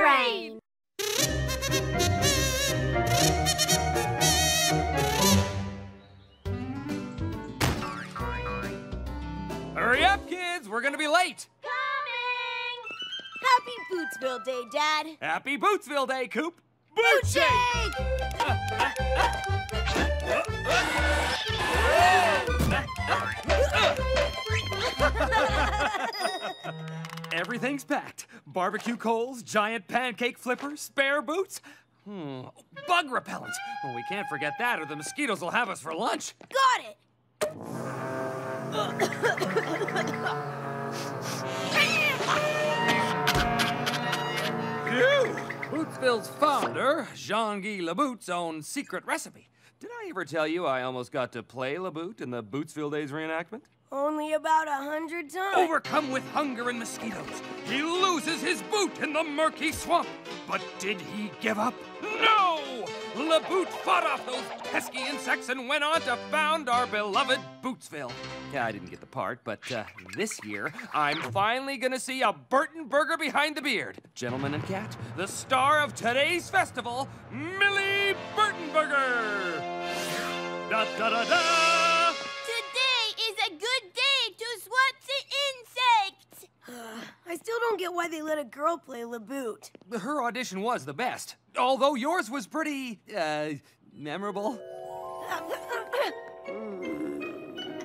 brain. Hurry up, kids. We're going to be late. Coming! Happy Bootsville Day, Dad. Happy Bootsville Day, Coop. Boot shake! Everything's packed. Barbecue coals, giant pancake flippers, spare boots. Bug repellent. Well, we can't forget that or the mosquitoes will have us for lunch. Got it! Bootsville's founder, Jean-Guy LeBoot's own secret recipe. Did I ever tell you I almost got to play LeBoot in the Bootsville Days reenactment? Only about 100 times. Overcome with hunger and mosquitoes, he loses his boot in the murky swamp. But did he give up? No! LeBoot fought off those pesky insects and went on to found our beloved Bootsville. Yeah, I didn't get the part, but this year, I'm finally gonna see a Burtonburger behind the beard. Gentlemen and Kat, the star of today's festival, Millie Burtonburger! Da da da da! I still don't get why they let a girl play LeBoot. Her audition was the best, although yours was pretty, memorable.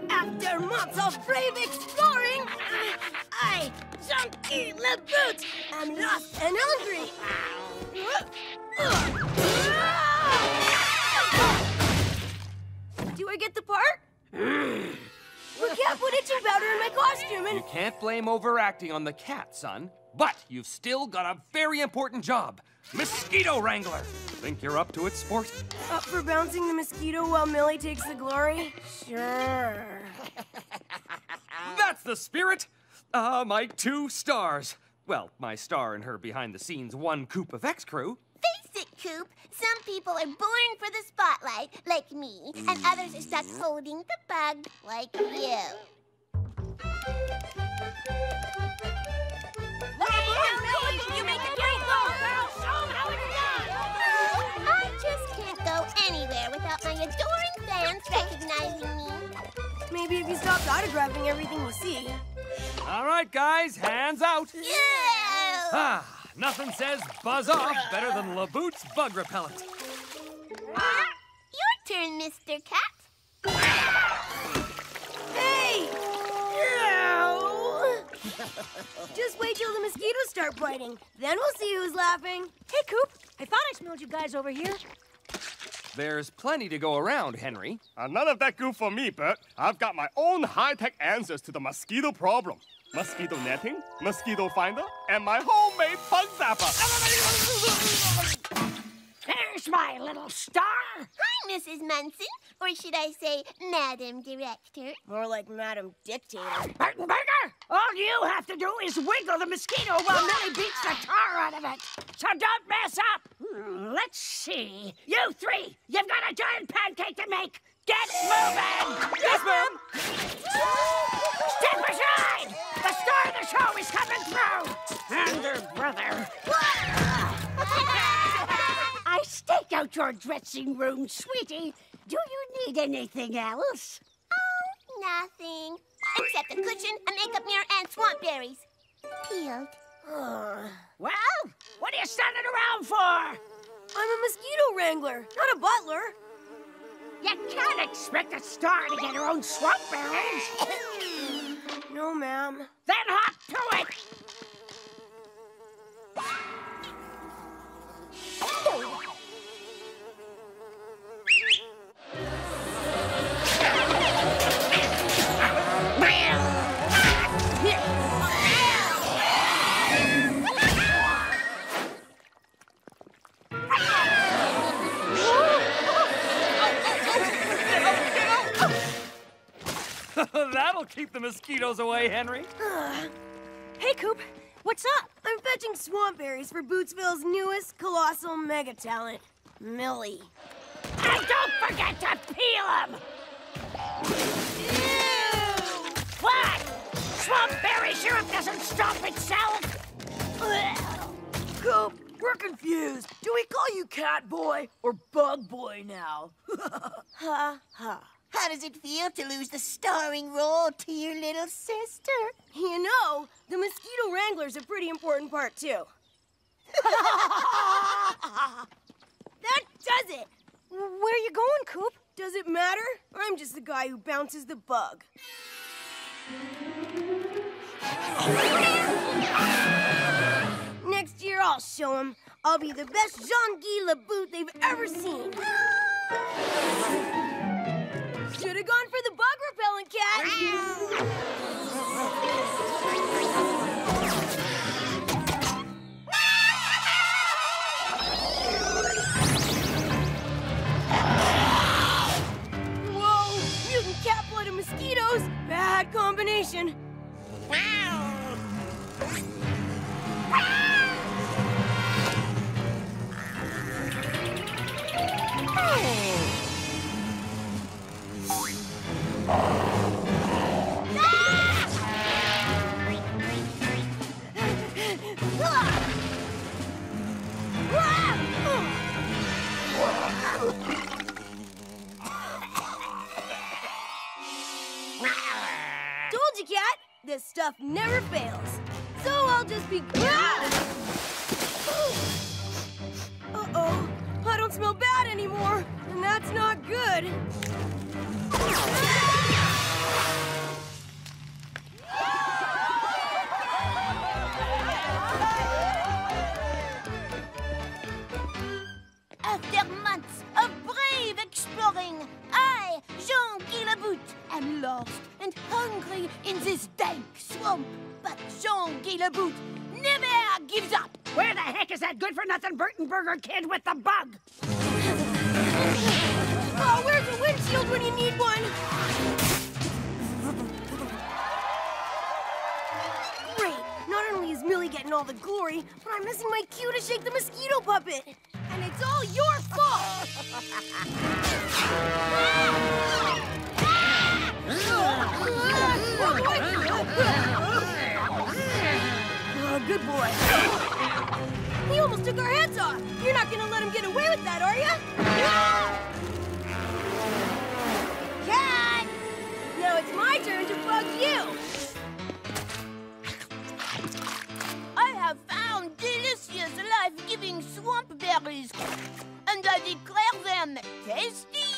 After months of brave exploring, I, Chunky LeBoot, am lost and hungry. Do I get the part? Well, Kat put itching powder in my costume and... You can't blame overacting on the cat, son. But you've still got a very important job. Mosquito Wrangler. Think you're up to it, sport? Up for bouncing the mosquito while Millie takes the glory? Sure. That's the spirit. My two stars. Well, my star and her behind-the-scenes one Coop of X crew. Face it, Coop. Some people are born for the spotlight, like me, and others are stuck holding the bug, like you. You make a great ball, girl. Show them how it's done. I just can't go anywhere without my adoring fans recognizing me. Maybe if you stopped autographing everything you see. All right, guys, hands out. Yeah. Ah. Nothing says buzz off better than LeBoot's bug repellent. Your turn, Mr. Cat. Hey! No! Just wait till the mosquitoes start biting. Then we'll see who's laughing. Hey, Coop, I thought I smelled you guys over here. There's plenty to go around, Henry. None of that goo for me, Bert. I've got my own high-tech answers to the mosquito problem. Mosquito netting, mosquito finder, and my homemade bug zapper. There's my little star. Hi, Mrs. Munson, or should I say Madam Director? More like Madam Dictator. Burtonburger, all you have to do is wiggle the mosquito while Millie beats the tar out of it. So don't mess up. Let's see. You three, you've got a giant pancake to make. Get moving! Yes, ma'am! Step aside! The star of the show is coming through! And her brother. I staked out your dressing room, sweetie. Do you need anything else? Oh, nothing. Except a cushion, a makeup mirror, and swamp berries. Peeled. Well, what are you standing around for? I'm a mosquito wrangler, not a butler. You can't expect a star to get her own swamp berries. No, ma'am. Then hop to it! That'll keep the mosquitoes away, Henry. Hey, Coop, what's up? I'm fetching swamp berries for Bootsville's newest colossal mega talent, Millie. And don't forget to peel them! Ew! What? Swamp berry syrup doesn't stop itself? Coop, We're confused. Do we call you Cat Boy or Bug Boy now? Ha ha. How does it feel to lose the starring role to your little sister? You know, the Mosquito Wrangler's a pretty important part, too. That does it! Where are you going, Coop? Does it matter? I'm just the guy who bounces the bug. Next year, I'll show him. I'll be the best Jean-Guy LeBoot they've ever seen. Should have gone for the bug repellent, Cat. Whoa! Mutant cat blood and mosquitoes. Bad combination. Told you, Cat, this stuff never fails. So I'll just be... Uh-oh, I don't smell bad anymore, and that's not good. After months of brave exploring, I, Jean-Guy LeBoot, am lost and hungry in this dank swamp. But Jean-Guy LeBoot never gives up. Where the heck is that good-for-nothing Burtonburger kid with the bug? Oh, where's the windshield when you need one? Great. Not only is Millie getting all the glory, but I'm missing my cue to shake the mosquito puppet. And it's all your fault! Good boy. He almost took our heads off. You're not gonna let him get away with that, are you? Cat! Now it's my turn to bug you. I have found delicious, life-giving swamp berries, and I declare them tasty.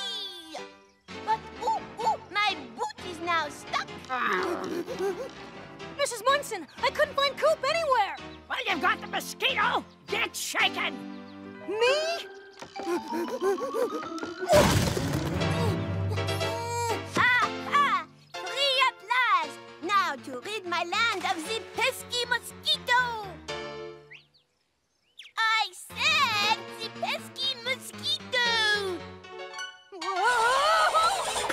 But, ooh, ooh, my boot is now stuck. Mrs. Munson, I couldn't find Coop anywhere. Well, you've got the mosquito. Get shaken. Me? Free at last. Now to rid my land of the pesky mosquito. I said the pesky mosquito. Whoa!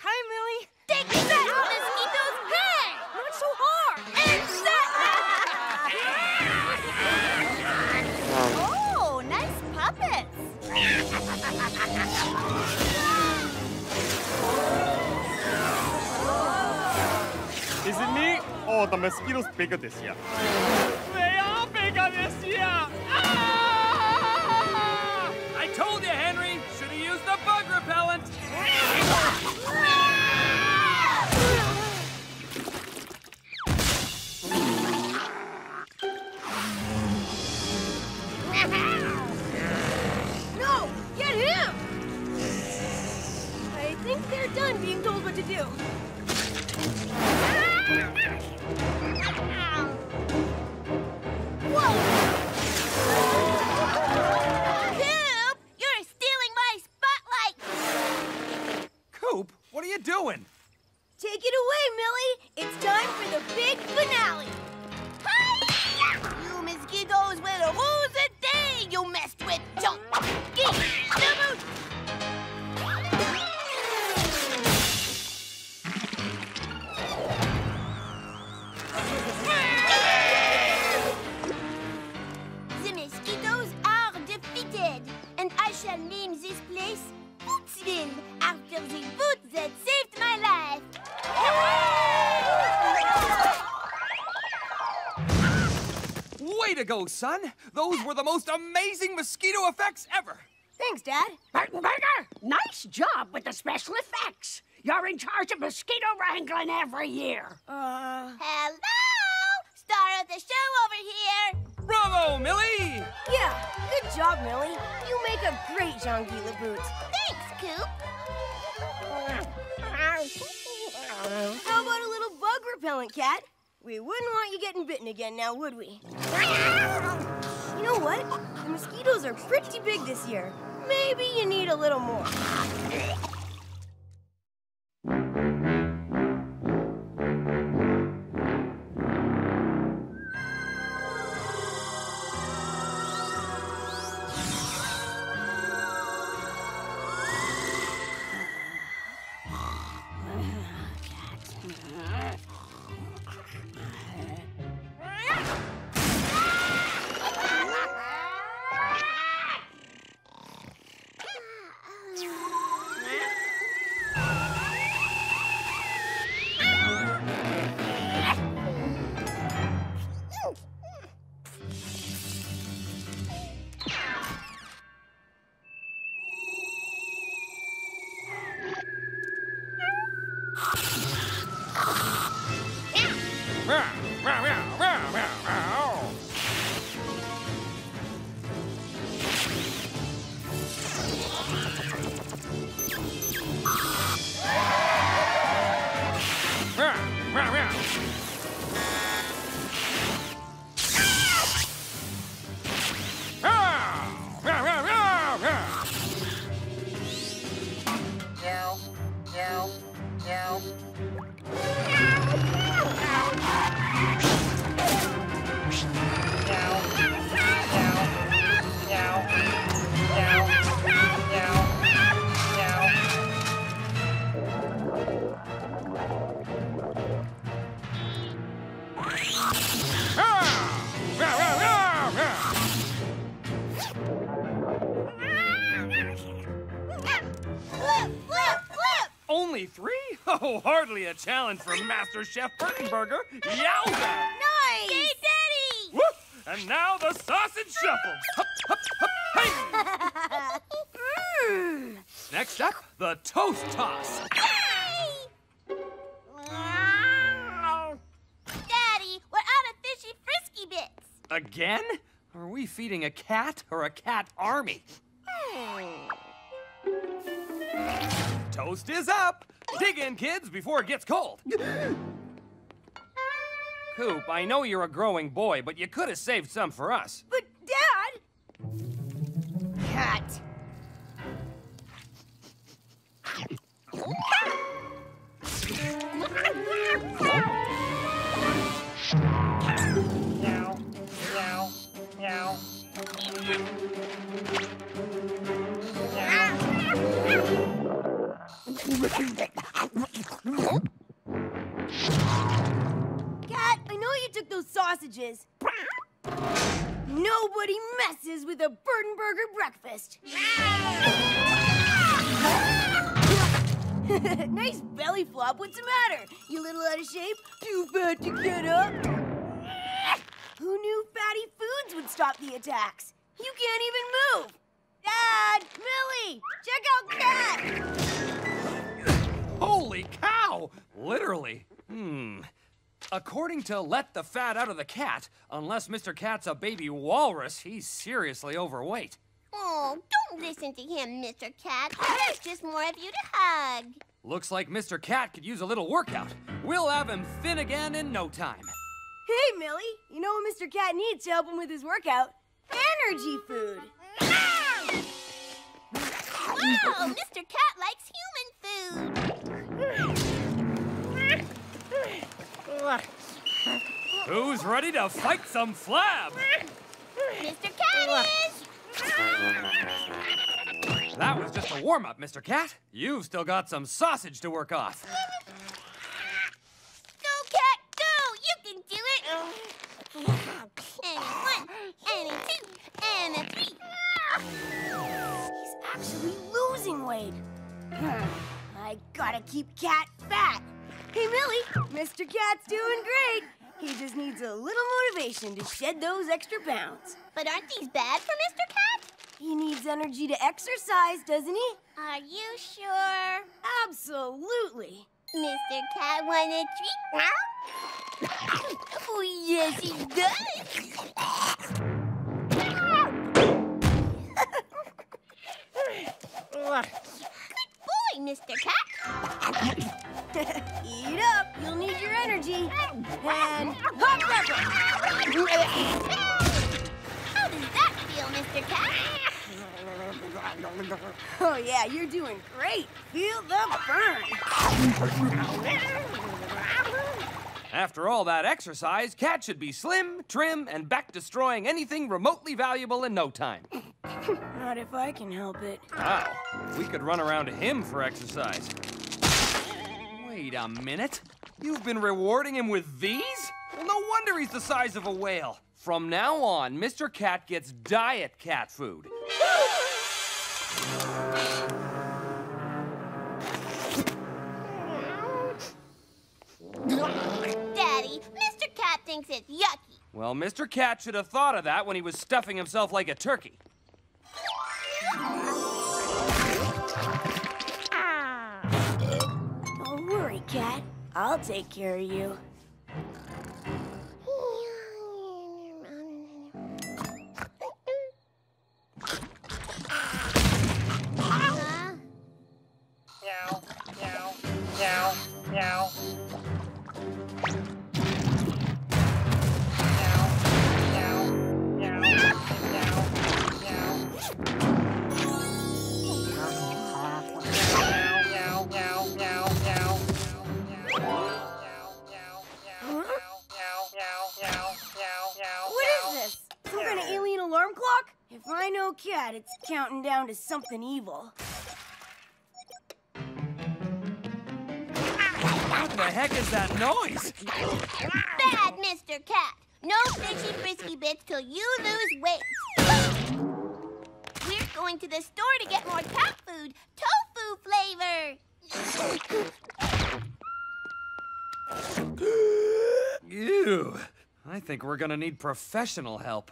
Hi, Millie. Take that, mosquito's head. Not so hard. It's that. Oh, nice puppets. Is it me or the mosquitoes bigger this year? They are bigger this year. Ah! I told you, Henry. Should have used the bug repellent. No! Get him! I think they're done being told what to do. Whoa! Coop! You're stealing my spotlight! Coop, what are you doing? Take it away, Millie. It's time for the big finale. Hi-ya! You mosquitoes will rule the day! Way to go, son! Those were the most amazing mosquito effects ever! Thanks, Dad. Burtonburger, nice job with the special effects. You're in charge of mosquito wrangling every year. Hello! Star of the show over here! Bravo, Millie! Yeah, good job, Millie. You make a great Jean-Guy LeBoot. Thanks, Coop. How about a little bug repellent, Kat? We wouldn't want you getting bitten again now, would we? You know what? The mosquitoes are pretty big this year. Maybe you need a little more. Hardly a challenge for Master Chef Burtonburger. Yowza! Nice! Yay, Daddy! Woof! And now the sausage shuffle. Hup, hup, hup, hey! Mm. Next up, the toast toss. Yay! Daddy, we're out of fishy frisky bits. Again? Are we feeding a cat or a cat army? Toast is up. Dig in, kids, before it gets cold. Coop, I know you're a growing boy, but you could have saved some for us. But, Dad! Cat. Meow, meow, meow. Cat, I know you took those sausages. Nobody messes with a Burtonburger breakfast. Nice belly flop. What's the matter? You little out of shape? Too fat to get up? Who knew fatty foods would stop the attacks? You can't even move. Dad, Millie, check out Cat. Holy cow! Literally. According to Let the Fat Out of the Cat, unless Mr. Cat's a baby walrus, he's seriously overweight. Oh, don't listen to him, Mr. Cat. There's just more of you to hug. Looks like Mr. Cat could use a little workout. We'll have him thin again in no time. Hey, Millie. You know what Mr. Cat needs to help him with his workout? Energy food. Wow, Mr. Cat likes human food. Who's ready to fight some flab? Mr. Cat is! That was just a warm-up, Mr. Cat. You've still got some sausage to work off. Go, Cat, go! You can do it! And a one, and a two, and a three. He's actually losing weight. I gotta keep Cat fat. Hey, Millie, Mr. Cat's doing great. He just needs a little motivation to shed those extra pounds. But aren't these bad for Mr. Cat? He needs energy to exercise, doesn't he? Are you sure? Absolutely. Mr. Cat want a treat now? Oh, yes, he does. Good boy, Mr. Cat. Eat up. You'll need your energy. And hot pepper. How does that feel, Mr. Cat? Oh, yeah, you're doing great. Feel the burn. After all that exercise, Cat should be slim, trim, and back destroying anything remotely valuable in no time. Not if I can help it. Wow. We could run around him for exercise. Wait a minute. You've been rewarding him with these? Well, no wonder he's the size of a whale. From now on, Mr. Cat gets diet cat food. Daddy, Mr. Cat thinks it's yucky. Well, Mr. Cat should have thought of that when he was stuffing himself like a turkey. Cat, I'll take care of you. Meow, meow, meow, meow. If I know Cat, it's counting down to something evil. What the heck is that noise? Bad, Mr. Cat. No fishy frisky bits till you lose weight. We're going to the store to get more cat food. Tofu flavor. Ew. I think we're gonna need professional help.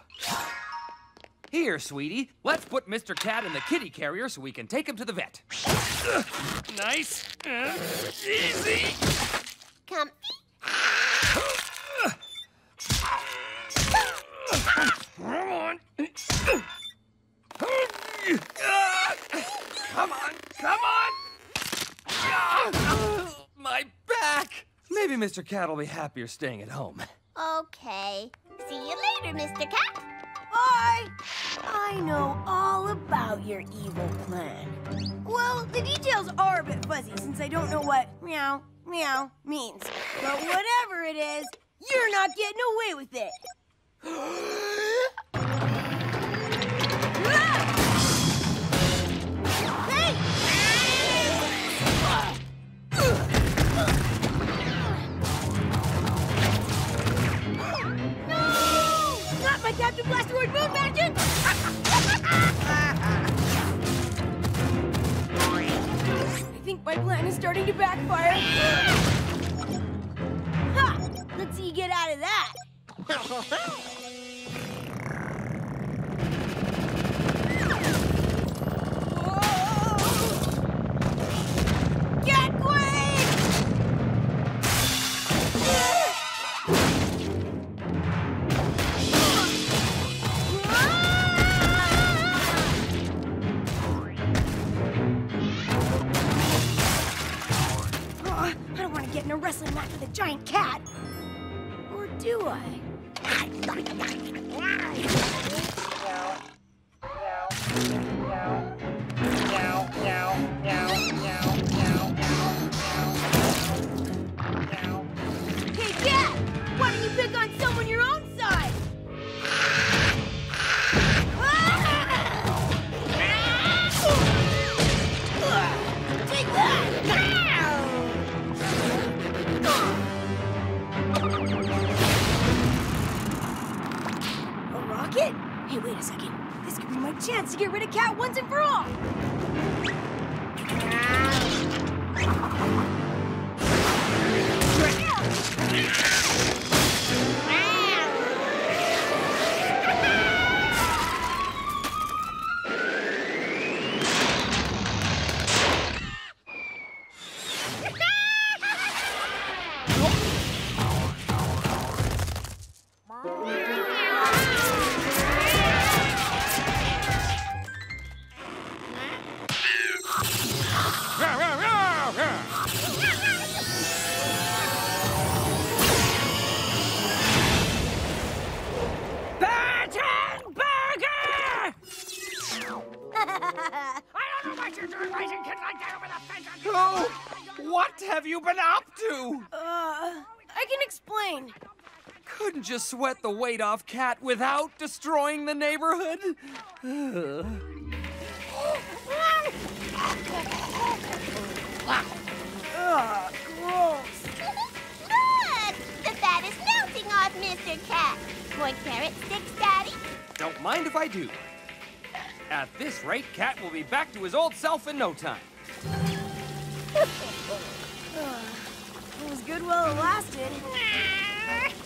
Here, sweetie, let's put Mr. Cat in the kitty carrier so we can take him to the vet. Nice. Easy. Comfy. Come on. Come on. Come on. My back. Maybe Mr. Cat will be happier staying at home. Okay. See you later, Mr. Cat. Bye! I know all about your evil plan. Well, the details are a bit fuzzy since I don't know what meow, meow means. But whatever it is, you're not getting away with it. Hey! Captain Blasteroid Moon Magic! I think my plan is starting to backfire. Ha! Let's see you get out of that. Cat Queen! Getting a wrestling match with a giant cat. Or do I? Hey, Cat! Why don't you pick on someone your own size? Take that! Kid. Hey, wait a second. This could be my chance to get rid of Cat once and for all. have you been up to? I can explain. Couldn't you sweat the weight off Cat without destroying the neighborhood? Gross. Look! The fat is melting off Mr. Cat. More carrot sticks, Daddy? Don't mind if I do. At this rate, Cat will be back to his old self in no time. It was good while it lasted.